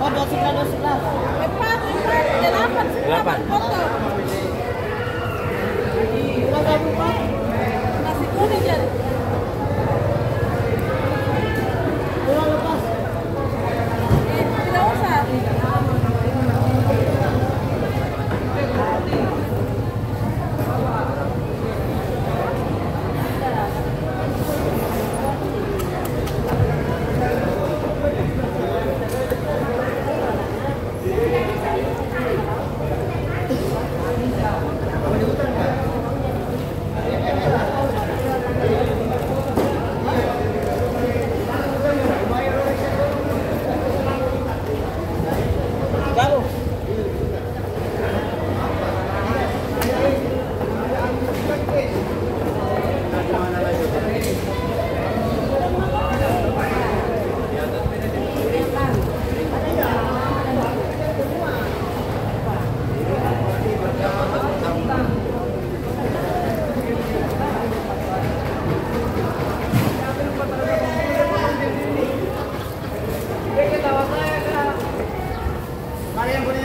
Oh, 12 sebelas. 8 foto. Nasi kuning jadi. Banyak gitu.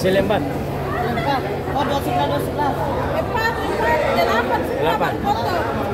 Selembar. Oh, 12, 12, 12. 4, 4, 8, 8 potong.